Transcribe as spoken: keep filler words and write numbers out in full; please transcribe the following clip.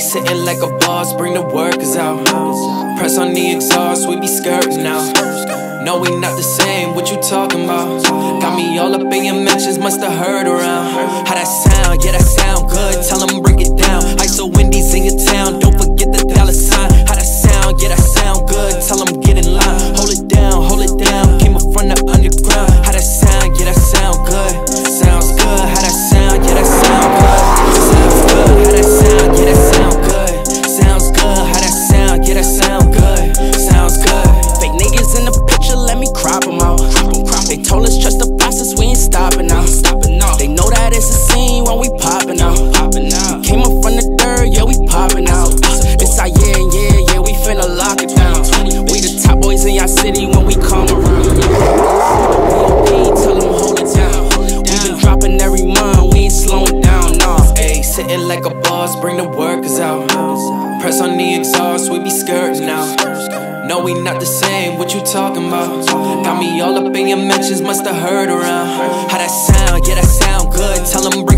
sitting like a boss, bring the workers out. Press on the exhaust, we be skirting now. No, we not the same, what you talking about? Got me all up in your mentions, must have heard around. How that sound, yeah that sound good, tell them break it down. I S O Wendy's in your town, don't forget the dollar sign. How that sound, yeah that sound good, tell them get in line. Hold it down, hold it down, came up from the underground. How that sound, yeah that sound good, sounds good. How that sound, yeah that sound good, sounds good. How that sound, yeah that sound good, sounds good. How that sound, yeah that sound good, sounds good. Fake niggas in the picture, let me crop them out. They told us trust the process, we ain't stopping now. They know that it's a scene when we popping out. We came up from the dirt, yeah we popping out. It's our yeah, yeah, yeah, we finna lock it down. We the top boys in y'all city when we come around. Sitting like a boss, bring the workers out. Press on the exhaust, we be skirting now. No, we not the same, what you talking about? Got me all up in your mentions, must have heard around. How that sound, yeah that sound good, tell them